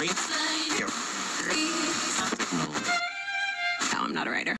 No, I'm not a writer.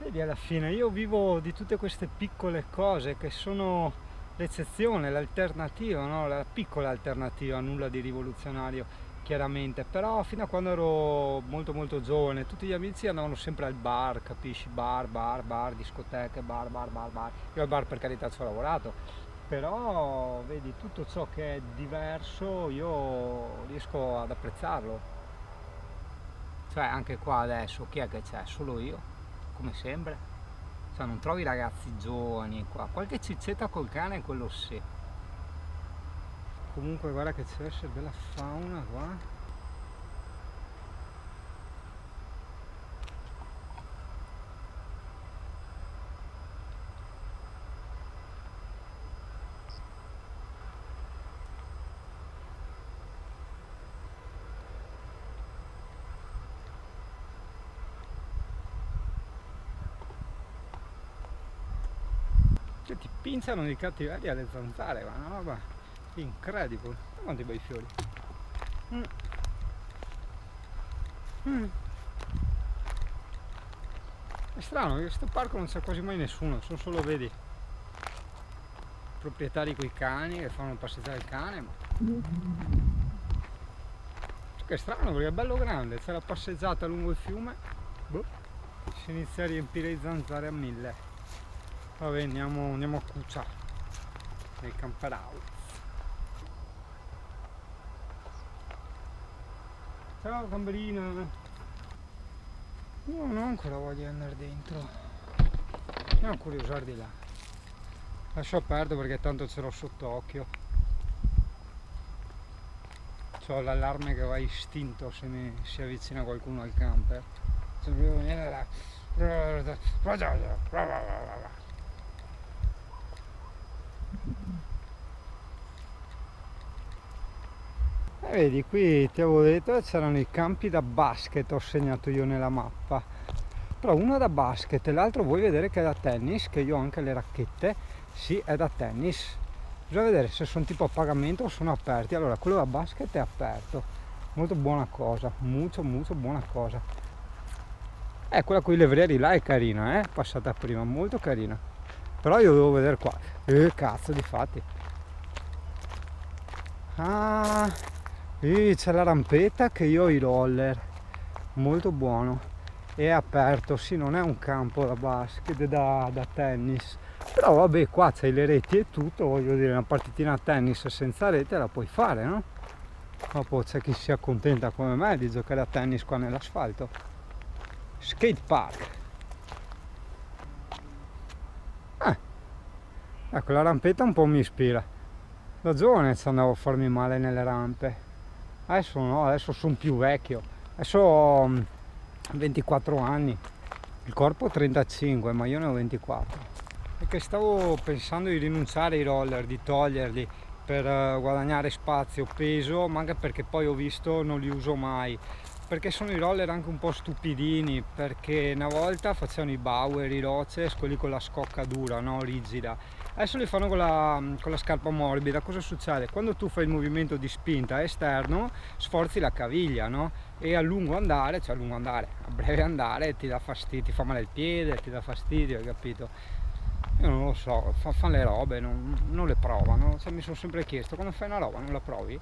Vedi alla fine, io vivo di tutte queste piccole cose che sono l'eccezione, l'alternativa, no? La piccola alternativa, nulla di rivoluzionario chiaramente, però fino a quando ero molto giovane tutti gli amici andavano sempre al bar, capisci? Bar, discoteche, bar. Io al bar per carità ci ho lavorato, però vedi tutto ciò che è diverso io riesco ad apprezzarlo. Cioè anche qua adesso chi è che c'è? Solo io, come sembra. Cioè non trovi ragazzi giovani qua, qualche ciccetta col cane, quello sì. Comunque guarda che c'è della fauna qua. Che ti pinzano di cattiveria le zanzare, ma una roba incredibile. Quanti bei fiori. È strano che in questo parco non c'è quasi mai nessuno, sono solo, vedi, proprietari coi cani che fanno passeggiare il cane, ma... cioè, che è strano perché è bello grande, c'è la passeggiata lungo il fiume, boh, si inizia a riempire le zanzare a 1000. Vabbè, andiamo a cuccia nel camper house. Ciao gamberina! Io non ho ancora voglia di andare dentro. Andiamo a curiosare di là. Lascio aperto perché tanto ce l'ho sott'occhio. C'ho l'allarme che va istinto se si avvicina qualcuno al camper. Se devo venire là. Vedi, qui ti avevo detto c'erano i campi da basket, ho segnato io nella mappa, però uno da basket e l'altro vuoi vedere che è da tennis, che io ho anche le racchette, sì, è da tennis, bisogna vedere se sono tipo a pagamento o sono aperti. Allora quello da basket è aperto, molto buona cosa, molto buona cosa. Quella con i levrieri là è carina, passata prima, molto carina, però io devo vedere qua. Cazzo, difatti c'è la rampetta che io ho i roller, molto buono. è aperto, sì, non è un campo da basket, da tennis, però vabbè, qua c'hai le reti e tutto, voglio dire, una partitina a tennis senza rete la puoi fare, no? Ma poi c'è chi si accontenta come me di giocare a tennis qua nell'asfalto. Skate park, ecco, la rampetta un po' mi ispira, da giovane ci andavo a farmi male nelle rampe, adesso no, adesso sono più vecchio, adesso ho 24 anni, il corpo 35, ma io ne ho 24, perché stavo pensando di rinunciare ai roller, di toglierli per guadagnare spazio, peso, ma anche perché poi ho visto non li uso mai, perché sono i roller anche un po' stupidini, perché una volta facevano i Bauer, i Roces, quelli con la scocca dura, no? Rigida, adesso li fanno con la scarpa morbida. Cosa succede? Quando tu fai il movimento di spinta esterno sforzi la caviglia, no? E a lungo andare, cioè a breve andare ti dà fastidio, ti fa male il piede, ti dà fastidio, hai capito? Io non lo so, fanno le robe, non le provano, cioè, mi sono sempre chiesto, quando fai una roba non la provi?